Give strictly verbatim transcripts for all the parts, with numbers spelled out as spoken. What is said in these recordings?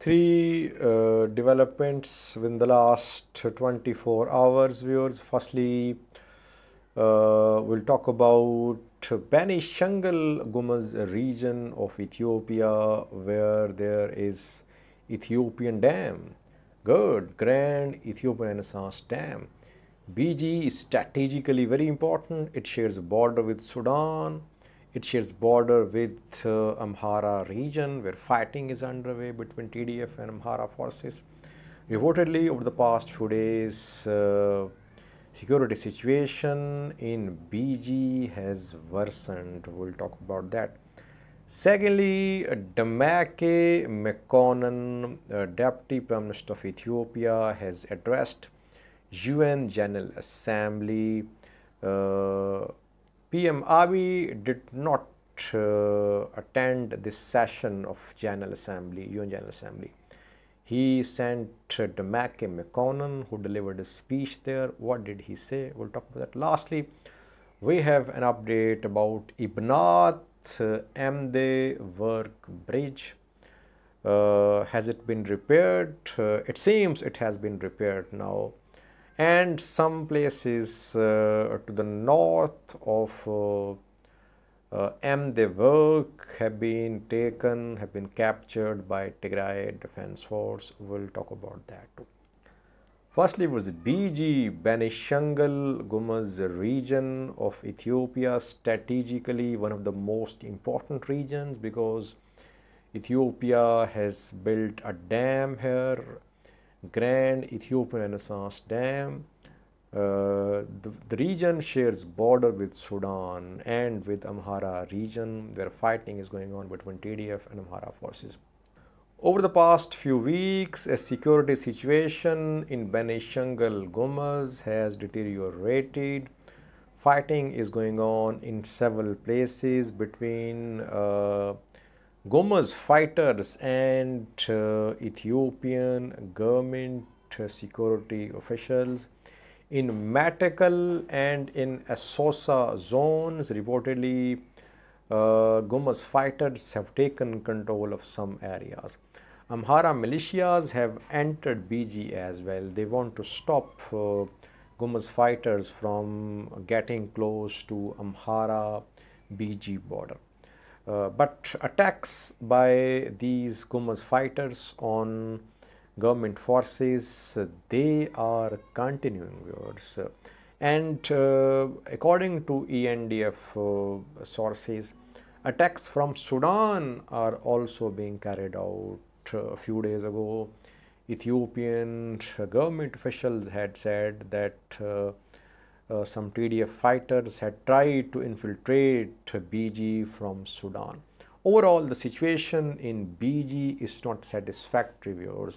Three uh, developments within the last twenty-four hours, viewers. Firstly, uh, we'll talk about Benishangul-Gumuz region of Ethiopia, where there is Ethiopian Dam, Guld, Grand Ethiopian Renaissance Dam. B G is strategically very important. It shares border with Sudan. It shares border with uh, Amhara region, where fighting is underway between T D F and Amhara forces. Reportedly, over the past few days, uh, security situation in B G has worsened. We'll talk about that. Secondly, Demeke Mekonnen, uh, Deputy Prime Minister of Ethiopia, has addressed U N General Assembly. Uh, P M Abiy did not uh, attend this session of General Assembly, U N General Assembly. He sent uh, Demeke Mekonnen, who delivered a speech there. What did he say? We'll talk about that. Lastly, we have an update about Ibnat uh, Amdework bridge. Uh, has it been repaired? Uh, it seems it has been repaired now. And some places uh, to the north of uh, uh, Amdework have been taken, have been captured by Tigray Defense Force. We'll talk about that too. Firstly was B G, Benishangul-Gumuz region of Ethiopia, strategically one of the most important regions, because Ethiopia has built a dam here, Grand Ethiopian Renaissance Dam. Uh, the, the region shares border with Sudan and with Amhara region, where fighting is going on between T D F and Amhara forces. Over the past few weeks, a security situation in Benishangul-Gumuz has deteriorated. Fighting is going on in several places between uh, Gumuz fighters and uh, Ethiopian government uh, security officials. In Metekel and in Asosa zones, reportedly uh, Gumuz fighters have taken control of some areas. Amhara militias have entered B G as well. They want to stop uh, Gumuz fighters from getting close to Amhara B G border. Uh, but attacks by these Gumuz fighters on government forces, they are continuing, viewers. And uh, according to E N D F uh, sources, attacks from Sudan are also being carried out. A few days ago, Ethiopian government officials had said that uh, Uh, some T D F fighters had tried to infiltrate B G from Sudan. Overall, the situation in B G is not satisfactory, viewers.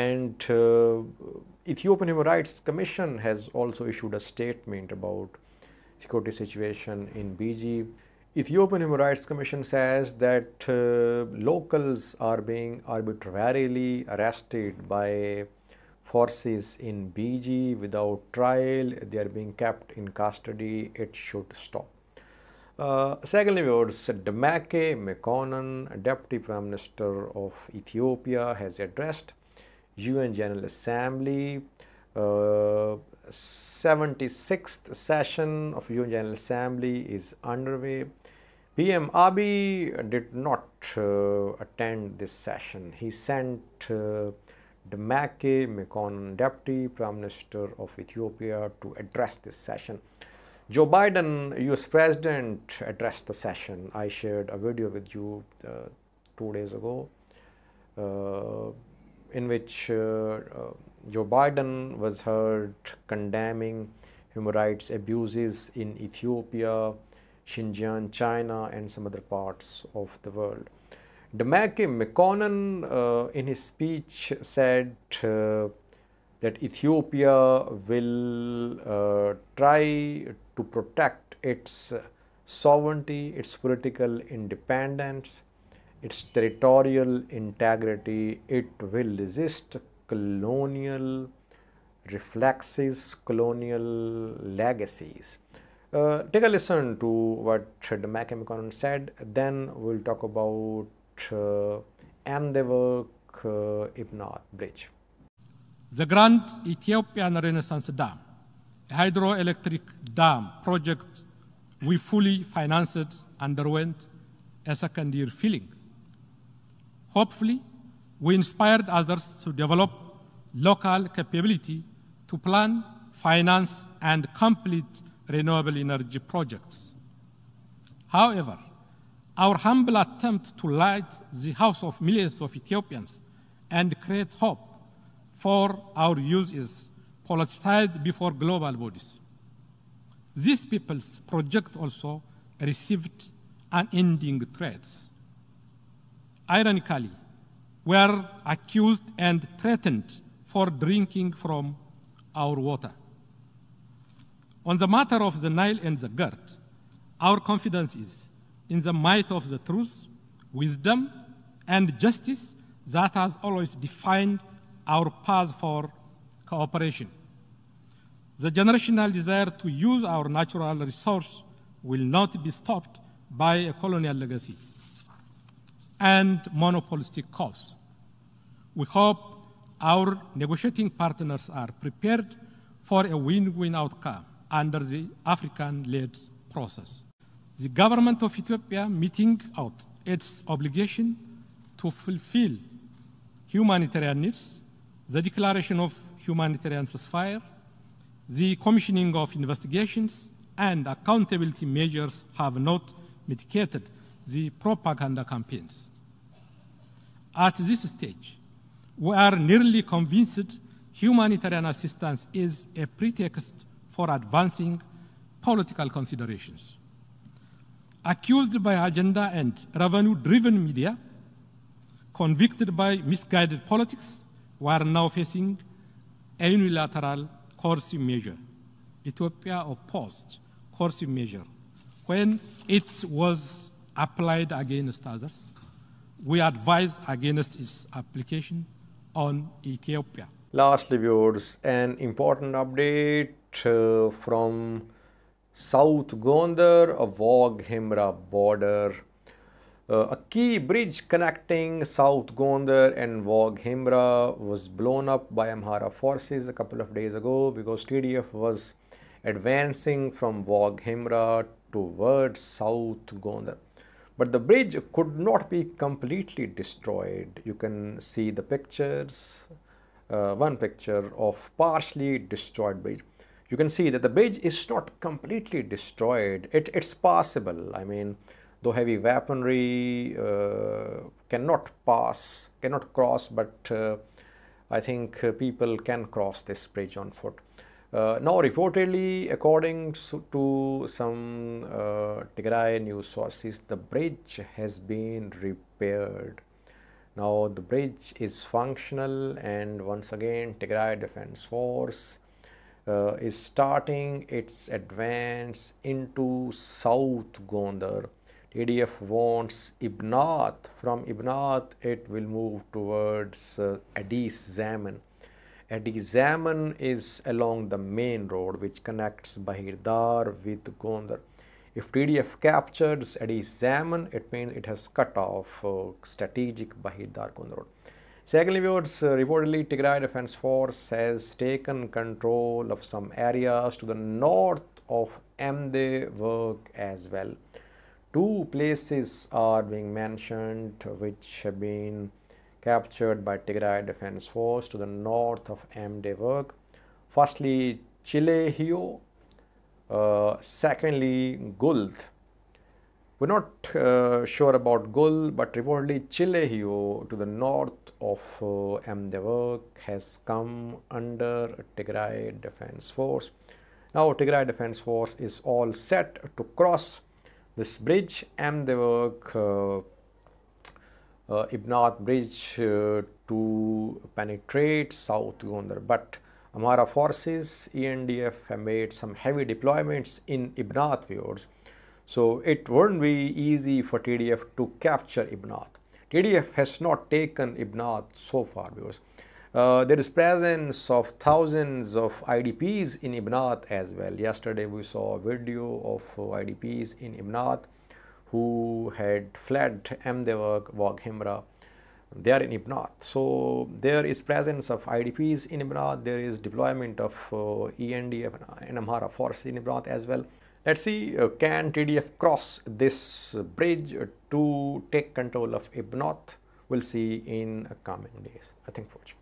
And uh, Ethiopian Human Rights Commission has also issued a statement about security situation in B G. Ethiopian Human Rights Commission says that uh, locals are being arbitrarily arrested by forces in B G without trial. They are being kept in custody. It should stop. Uh, secondly, viewers, Demeke Mekonnen, Deputy Prime Minister of Ethiopia, has addressed U N General Assembly. Uh, seventy-sixth session of U N General Assembly is underway. P M Abiy did not uh, attend this session. He sent uh, Demeke Mekonnen, Deputy Prime Minister of Ethiopia, to address this session. Joe Biden, U S President, addressed the session. I shared a video with you uh, two days ago uh, in which uh, uh, Joe Biden was heard condemning human rights abuses in Ethiopia, Xinjiang, China, and some other parts of the world. Demeke Mekonnen, uh, in his speech, said uh, that Ethiopia will uh, try to protect its sovereignty, its political independence, its territorial integrity. It will resist colonial reflexes, colonial legacies. Uh, take a listen to what Demeke Mekonnen said, then we'll talk about Uh, Amdework Ibnat bridge. The Grand Ethiopian Renaissance Dam, a hydroelectric dam project we fully financed, underwent a second year filling. Hopefully, we inspired others to develop local capability to plan, finance, and complete renewable energy projects. However, our humble attempt to light the house of millions of Ethiopians and create hope for our youth is politicized before global bodies. These people's project also received unending threats. Ironically, we are accused and threatened for drinking from our water. On the matter of the Nile and the Gerd, our confidence is in the might of the truth, wisdom, and justice that has always defined our path for cooperation. The generational desire to use our natural resource will not be stopped by a colonial legacy and monopolistic cause. We hope our negotiating partners are prepared for a win-win outcome under the African-led process. The government of Ethiopia meting out its obligation to fulfill humanitarian needs, the declaration of humanitarian ceasefire, the commissioning of investigations, and accountability measures have not mitigated the propaganda campaigns. At this stage, we are nearly convinced humanitarian assistance is a pretext for advancing political considerations. Accused by agenda and revenue-driven media, convicted by misguided politics, we are now facing a unilateral coercive measure. Ethiopia opposed coercive measure when it was applied against others. We advise against its application on Ethiopia. Lastly, viewers, an important update uh, from South Gondar, a Wag Hemra border. Uh, a key bridge connecting South Gondar and Wag Hemra was blown up by Amhara forces a couple of days ago because T D F was advancing from Wag Hemra towards South Gondar. But the bridge could not be completely destroyed. You can see the pictures, uh, one picture of partially destroyed bridge. You can see that the bridge is not completely destroyed. It, it's possible. I mean, though heavy weaponry uh, cannot pass, cannot cross, but uh, I think uh, people can cross this bridge on foot. Uh, now, reportedly, according to some uh, Tigray news sources, the bridge has been repaired. Now, the bridge is functional, and once again, Tigray Defense Force uh, is starting its advance into South Gondar. T D F wants Ibnat. From Ibnat, it will move towards uh, Addis Zaman. Addis Zaman is along the main road which connects Bahirdar with Gondar. If T D F captures Addis Zaman, it means it has cut off uh, strategic Bahirdar-Gondar road. Secondly, viewers, uh, reportedly Tigray Defense Force has taken control of some areas to the north of Amdework as well. Two places are being mentioned which have been captured by Tigray Defense Force to the north of Amdework. Firstly, Chilehio. Uh, secondly, Guld. We're not uh, sure about Guld, but reportedly Chilehio to the north of uh, Amdework has come under Tigray Defense Force. Now, Tigray Defense Force is all set to cross this bridge, Amdework uh, uh, Ibnat bridge, uh, to penetrate South Gondar. But Amhara forces, E N D F, have made some heavy deployments in Ibnat, viewers. So it won't be easy for T D F to capture Ibnat. T D F has not taken Ibnat so far, viewers. Uh, there is presence of thousands of I D Ps in Ibnat as well. Yesterday we saw a video of I D Ps in Ibnat who had fled Amdework, Wag Hemra. they are in Ibnat. So there is presence of I D Ps in Ibnat, there is deployment of uh, E N D F and Amhara force in Ibnat as well. Let's see, uh, can T D F cross this bridge to take control of Ibnat? We'll see in coming days. I think for